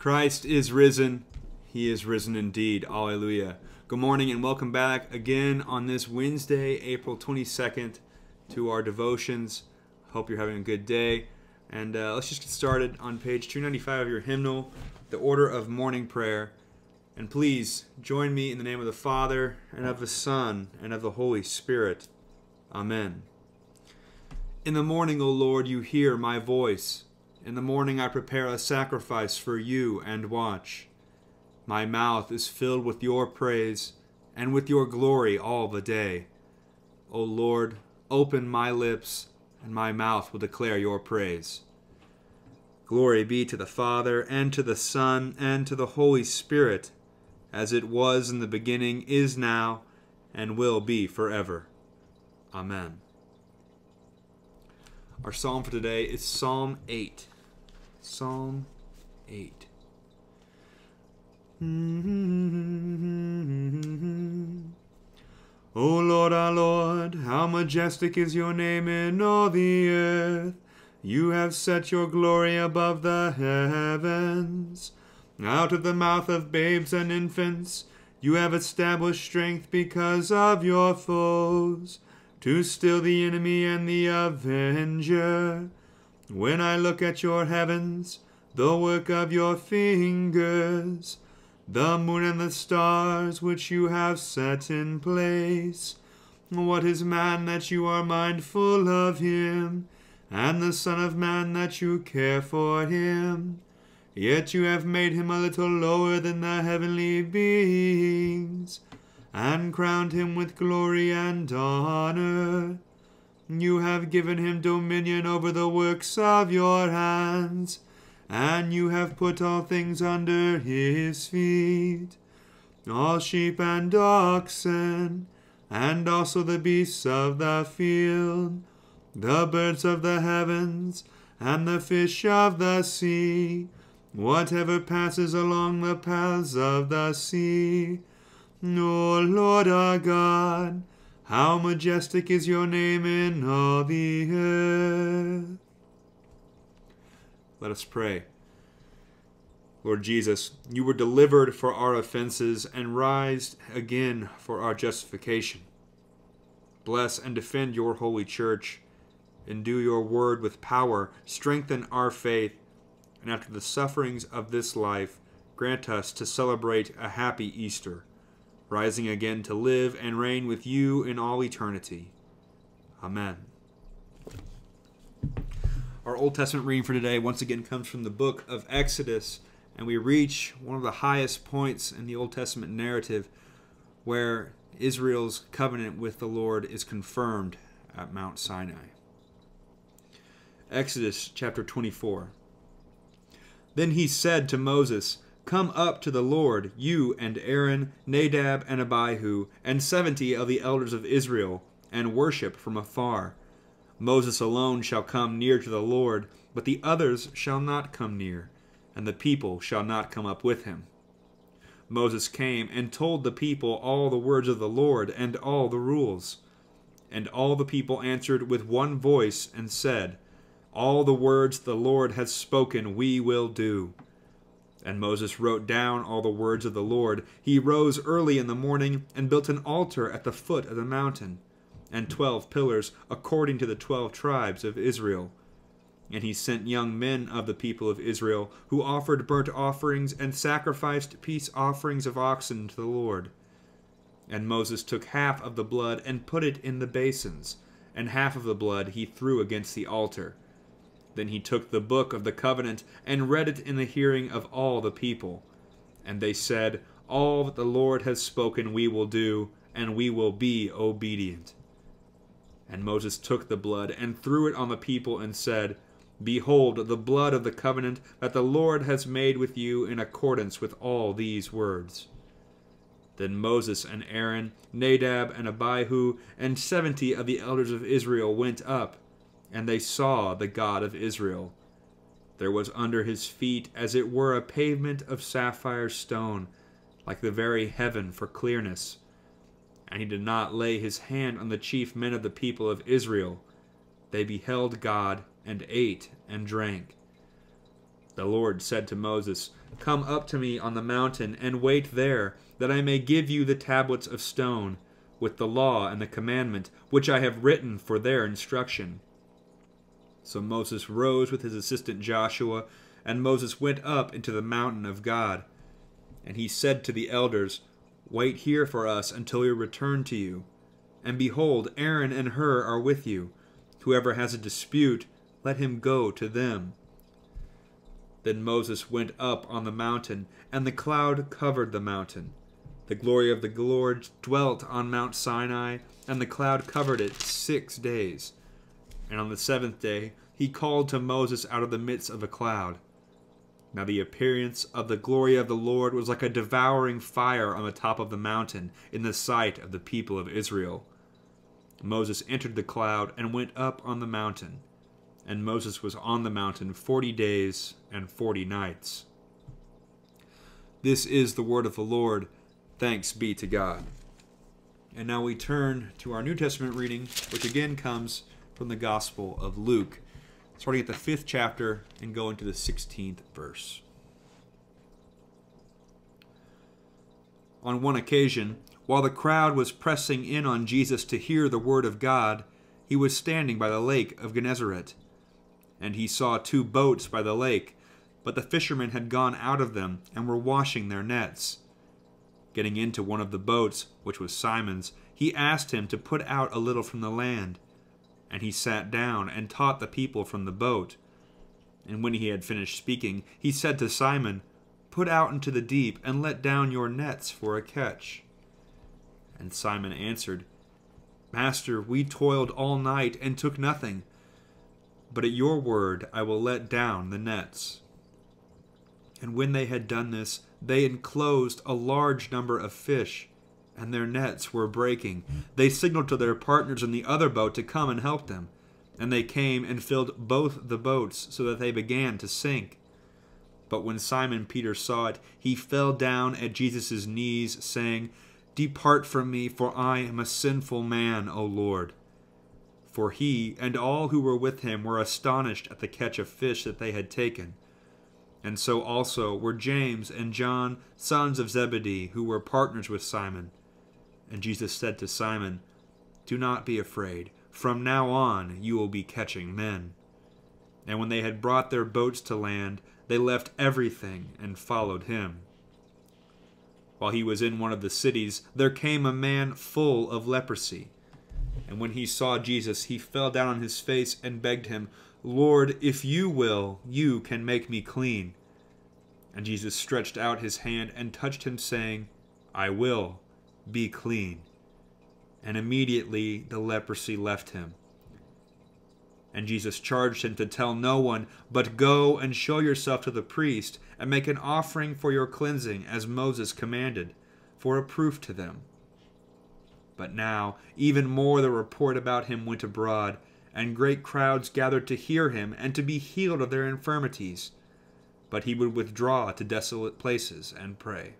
Christ is risen. He is risen indeed. Alleluia. Good morning and welcome back again on this Wednesday, April 22nd, to our devotions. Hope you're having a good day. And let's just get started on page 295 of your hymnal, the Order of Morning Prayer. And please join me in the name of the Father, and of the Son, and of the Holy Spirit. Amen. In the morning, O Lord, you hear my voice. In the morning I prepare a sacrifice for you and watch. My mouth is filled with your praise and with your glory all the day. O Lord, open my lips, and my mouth will declare your praise. Glory be to the Father, and to the Son, and to the Holy Spirit, as it was in the beginning, is now, and will be forever. Amen. Our psalm for today is Psalm 8. Psalm 8. O Lord, our Lord, how majestic is your name in all the earth. You have set your glory above the heavens. Out of the mouth of babes and infants, you have established strength because of your foes, to still the enemy and the avenger. When I look at your heavens, the work of your fingers, the moon and the stars which you have set in place, what is man that you are mindful of him, and the Son of Man that you care for him? Yet you have made him a little lower than the heavenly beings, and crowned him with glory and honor. You have given him dominion over the works of your hands, and you have put all things under his feet, all sheep and oxen, and also the beasts of the field, the birds of the heavens, and the fish of the sea, whatever passes along the paths of the sea. O Lord our God, how majestic is your name in all the earth. Let us pray. Lord Jesus, you were delivered for our offenses and raised again for our justification. Bless and defend your holy church. Endue your word with power. Strengthen our faith. And after the sufferings of this life, grant us to celebrate a happy Easter, rising again to live and reign with you in all eternity. Amen. Our Old Testament reading for today once again comes from the book of Exodus, and we reach one of the highest points in the Old Testament narrative where Israel's covenant with the Lord is confirmed at Mount Sinai. Exodus chapter 24. Then he said to Moses, "Come up to the Lord, you and Aaron, Nadab and Abihu, and 70 of the elders of Israel, and worship from afar. Moses alone shall come near to the Lord, but the others shall not come near, and the people shall not come up with him." Moses came and told the people all the words of the Lord and all the rules. And all the people answered with one voice and said, "All the words the Lord has spoken we will do." And Moses wrote down all the words of the Lord. He rose early in the morning and built an altar at the foot of the mountain, and 12 pillars according to the 12 tribes of Israel. And he sent young men of the people of Israel, who offered burnt offerings and sacrificed peace offerings of oxen to the Lord. And Moses took half of the blood and put it in the basins, and half of the blood he threw against the altar. Then he took the book of the covenant and read it in the hearing of all the people. And they said, "All that the Lord has spoken we will do, and we will be obedient." And Moses took the blood and threw it on the people and said, "Behold, the blood of the covenant that the Lord has made with you in accordance with all these words." Then Moses and Aaron, Nadab and Abihu, and 70 of the elders of Israel went up, and they saw the God of Israel. There was under his feet as it were a pavement of sapphire stone, like the very heaven for clearness. And he did not lay his hand on the chief men of the people of Israel. They beheld God, and ate and drank. The Lord said to Moses, "Come up to me on the mountain and wait there, that I may give you the tablets of stone, with the law and the commandment, which I have written for their instruction." So Moses rose with his assistant Joshua, and Moses went up into the mountain of God. And he said to the elders, "Wait here for us until we return to you. And behold, Aaron and Hur are with you. Whoever has a dispute, let him go to them." Then Moses went up on the mountain, and the cloud covered the mountain. The glory of the Lord dwelt on Mount Sinai, and the cloud covered it 6 days. And on the seventh day he called to Moses out of the midst of a cloud. Now the appearance of the glory of the Lord was like a devouring fire on the top of the mountain in the sight of the people of Israel. Moses entered the cloud and went up on the mountain. And Moses was on the mountain 40 days and 40 nights. This is the word of the Lord. Thanks be to God. And now we turn to our New Testament reading, which again comes from the Gospel of Luke, starting at the 5th chapter and going to the 16th verse. On one occasion, while the crowd was pressing in on Jesus to hear the word of God, he was standing by the lake of Gennesaret. And he saw 2 boats by the lake, but the fishermen had gone out of them and were washing their nets. Getting into one of the boats, which was Simon's, he asked him to put out a little from the land. And he sat down and taught the people from the boat. And when he had finished speaking, he said to Simon, "Put out into the deep and let down your nets for a catch." And Simon answered, "Master, we toiled all night and took nothing, but at your word I will let down the nets." And when they had done this, they enclosed a large number of fish, and their nets were breaking. They signaled to their partners in the other boat to come and help them, and they came and filled both the boats so that they began to sink. But when Simon Peter saw it, he fell down at Jesus' knees, saying, "Depart from me, for I am a sinful man, O Lord." For he and all who were with him were astonished at the catch of fish that they had taken. And so also were James and John, sons of Zebedee, who were partners with Simon. And Jesus said to Simon, "Do not be afraid. From now on you will be catching men." And when they had brought their boats to land, they left everything and followed him. While he was in one of the cities, there came a man full of leprosy. And when he saw Jesus, he fell down on his face and begged him, "Lord, if you will, you can make me clean." And Jesus stretched out his hand and touched him, saying, "I will, be clean." And immediately the leprosy left him. And Jesus charged him to tell no one, but go and show yourself to the priest and make an offering for your cleansing as Moses commanded, for a proof to them. But now, even more the report about him went abroad, and great crowds gathered to hear him and to be healed of their infirmities. But he would withdraw to desolate places and pray.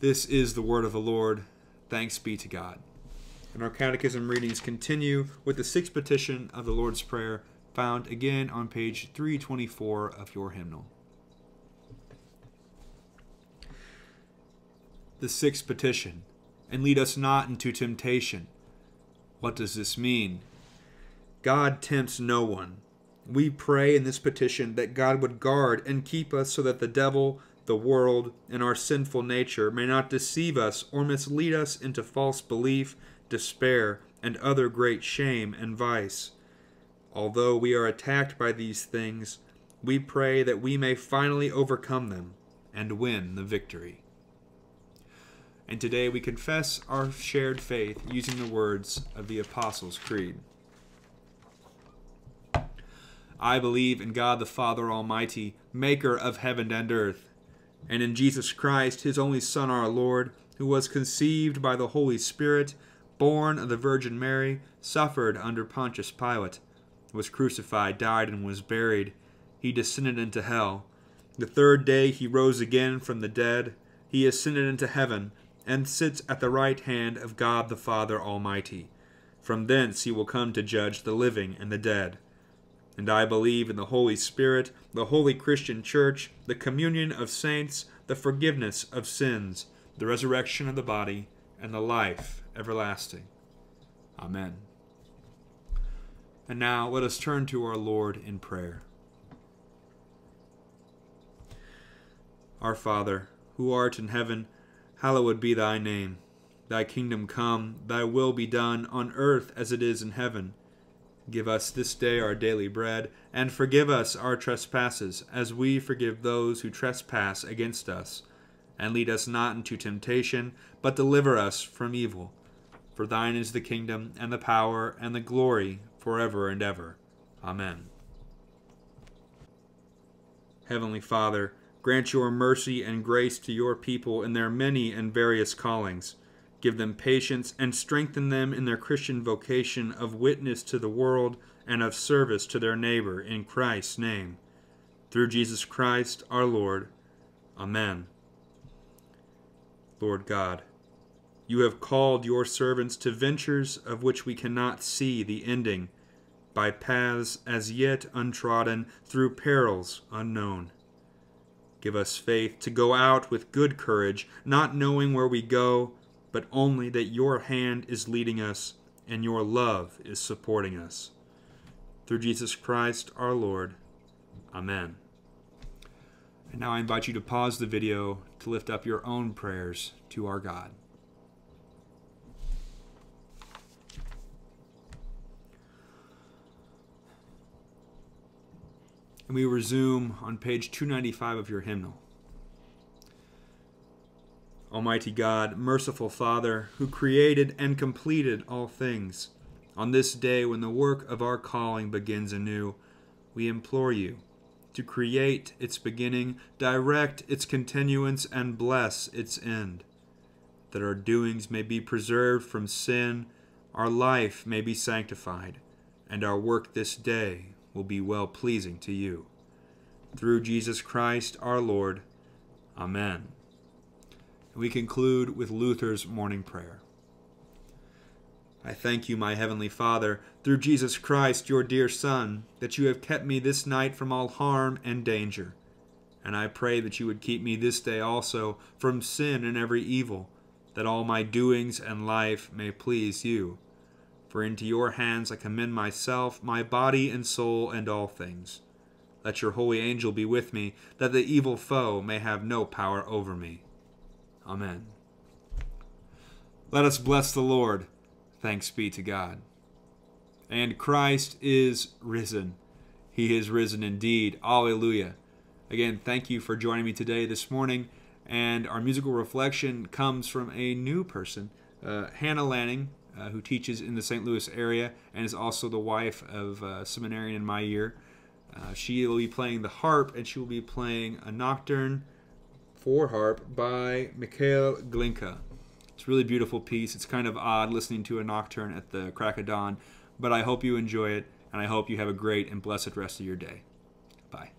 This is the word of the Lord. Thanks be to God. And our catechism readings continue with the 6th petition of the Lord's Prayer, found again on page 324 of your hymnal. The 6th petition, "And lead us not into temptation." What does this mean? God tempts no one. We pray in this petition that God would guard and keep us so that the devil, the world, and our sinful nature may not deceive us or mislead us into false belief, despair, and other great shame and vice. Although we are attacked by these things, we pray that we may finally overcome them and win the victory. And today we confess our shared faith using the words of the Apostles' Creed. I believe in God the Father Almighty, maker of heaven and earth, and in Jesus Christ, his only Son, our Lord, who was conceived by the Holy Spirit, born of the Virgin Mary, suffered under Pontius Pilate, was crucified, died, and was buried. He descended into hell. The third day he rose again from the dead. He ascended into heaven, and sits at the right hand of God the Father Almighty. From thence he will come to judge the living and the dead. And I believe in the Holy Spirit, the Holy Christian Church, the communion of saints, the forgiveness of sins, the resurrection of the body, and the life everlasting. Amen. And now let us turn to our Lord in prayer. Our Father, who art in heaven, hallowed be thy name. Thy kingdom come, thy will be done, on earth as it is in heaven. Give us this day our daily bread, and forgive us our trespasses, as we forgive those who trespass against us. And lead us not into temptation, but deliver us from evil. For thine is the kingdom, and the power, and the glory, forever and ever. Amen. Heavenly Father, grant your mercy and grace to your people in their many and various callings. Give them patience and strengthen them in their Christian vocation of witness to the world and of service to their neighbor, in Christ's name. Through Jesus Christ our Lord. Amen. Lord God, you have called your servants to ventures of which we cannot see the ending, by paths as yet untrodden, through perils unknown. Give us faith to go out with good courage, not knowing where we go, but only that your hand is leading us and your love is supporting us. Through Jesus Christ our Lord. Amen. And now I invite you to pause the video to lift up your own prayers to our God. And we resume on page 295 of your hymnal. Almighty God, merciful Father, who created and completed all things, on this day when the work of our calling begins anew, we implore you to create its beginning, direct its continuance, and bless its end, that our doings may be preserved from sin, our life may be sanctified, and our work this day will be well-pleasing to you. Through Jesus Christ our Lord. Amen. We conclude with Luther's morning prayer. I thank you, my heavenly Father, through Jesus Christ, your dear Son, that you have kept me this night from all harm and danger. And I pray that you would keep me this day also from sin and every evil, that all my doings and life may please you. For into your hands I commend myself, my body and soul, and all things. Let your holy angel be with me, that the evil foe may have no power over me. Amen. Let us bless the Lord. Thanks be to God. And Christ is risen. He is risen indeed. Alleluia. Again, thank you for joining me today, this morning. And our musical reflection comes from a new person, Hannah Lanning, who teaches in the St. Louis area and is also the wife of a seminarian in my year. She will be playing the harp, and she will be playing a nocturne for harp by Mikhail Glinka. It's a really beautiful piece. It's kind of odd listening to a nocturne at the crack of dawn, but I hope you enjoy it, and I hope you have a great and blessed rest of your day. Bye.